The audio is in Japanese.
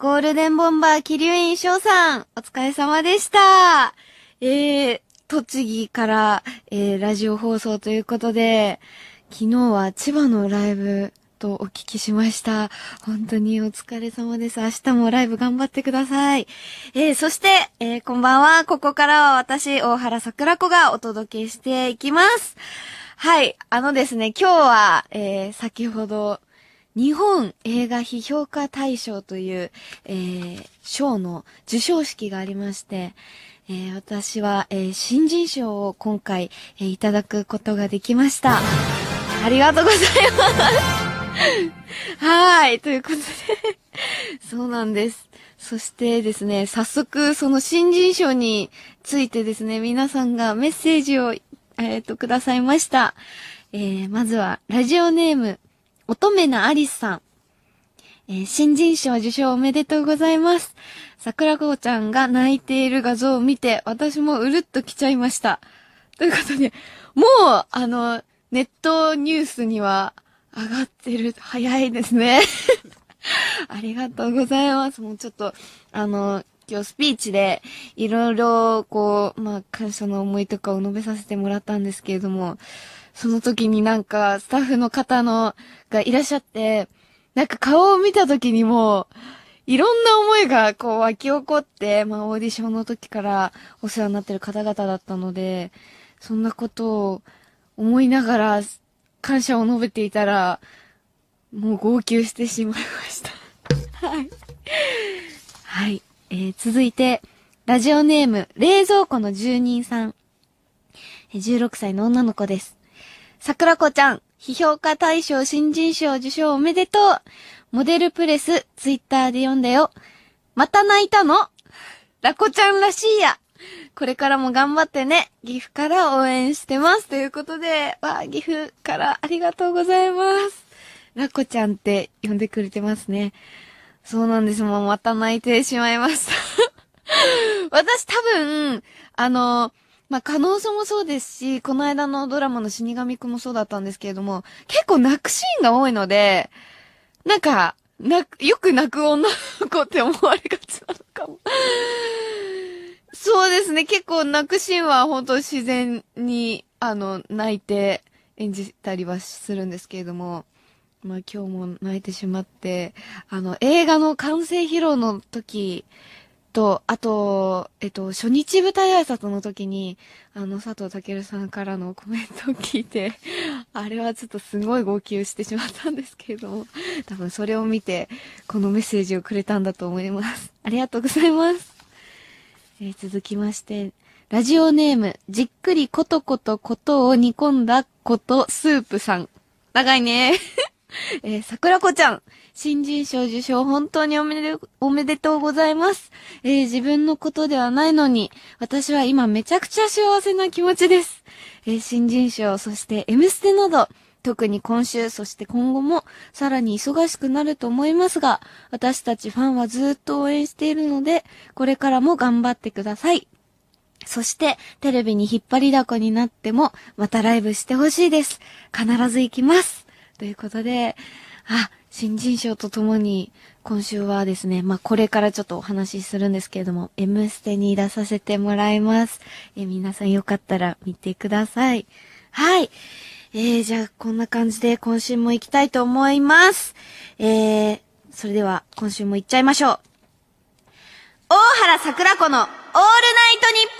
ゴールデンボンバー桐生院翔さん、お疲れ様でした。栃木から、ラジオ放送ということで、昨日は千葉のライブとお聞きしました。本当にお疲れ様です。明日もライブ頑張ってください。そして、こんばんは。ここからは私、大原桜子がお届けしていきます。はい、ですね、今日は、先ほど、日本映画批評家大賞という、賞の受賞式がありまして、私は、新人賞を今回、いただくことができました。ありがとうございます。はい、ということで、そうなんです。そしてですね、早速その新人賞についてですね、皆さんがメッセージを、くださいました。まずは、ラジオネーム、乙女なアリスさん、新人賞受賞おめでとうございます。桜子ちゃんが泣いている画像を見て、私もうるっと来ちゃいました。ということで、もう、ネットニュースには上がってる。早いですね。ありがとうございます。もうちょっと、今日スピーチで、いろいろ、こう、まあ、感謝の思いとかを述べさせてもらったんですけれども、その時になんか、スタッフの方の、がいらっしゃって、なんか顔を見た時にもう、いろんな思いがこう湧き起こって、まあオーディションの時からお世話になってる方々だったので、そんなことを思いながら感謝を述べていたら、もう号泣してしまいました。はい。はい。続いて、ラジオネーム、冷蔵庫の住人さん。16歳の女の子です。桜子ちゃん、批評家大賞新人賞受賞おめでとう。モデルプレス、ツイッターで読んだよ。また泣いたの？ラコちゃんらしいや。これからも頑張ってね。岐阜から応援してます。ということで、わあ、岐阜からありがとうございます。ラコちゃんって呼んでくれてますね。そうなんです。もうまた泣いてしまいました。私多分、まあ、可能性もそうですし、この間のドラマの死神くんもそうだったんですけれども、結構泣くシーンが多いので、なんか、よく泣く女の子って思われがちなのかも。そうですね、結構泣くシーンは本当自然に、泣いて演じたりはするんですけれども、まあ、今日も泣いてしまって、映画の完成披露の時、と、あと、初日舞台挨拶の時に、佐藤健さんからのコメントを聞いて、あれはちょっとすごい号泣してしまったんですけれども、多分それを見て、このメッセージをくれたんだと思います。ありがとうございます。続きまして、ラジオネーム、じっくりことことことを煮込んだことスープさん。長いね。桜子ちゃん、新人賞受賞本当におめでとうございます。自分のことではないのに、私は今めちゃくちゃ幸せな気持ちです。新人賞、そしてMステなど、特に今週、そして今後もさらに忙しくなると思いますが、私たちファンはずっと応援しているので、これからも頑張ってください。そして、テレビに引っ張りだこになっても、またライブしてほしいです。必ず行きます。ということで、新人賞とともに、今週はですね、まあ、これからちょっとお話しするんですけれども、Mステに出させてもらいます。皆さんよかったら見てください。はい。じゃあ、こんな感じで今週も行きたいと思います。それでは、今週も行っちゃいましょう。大原桜子のオールナイトニッポン。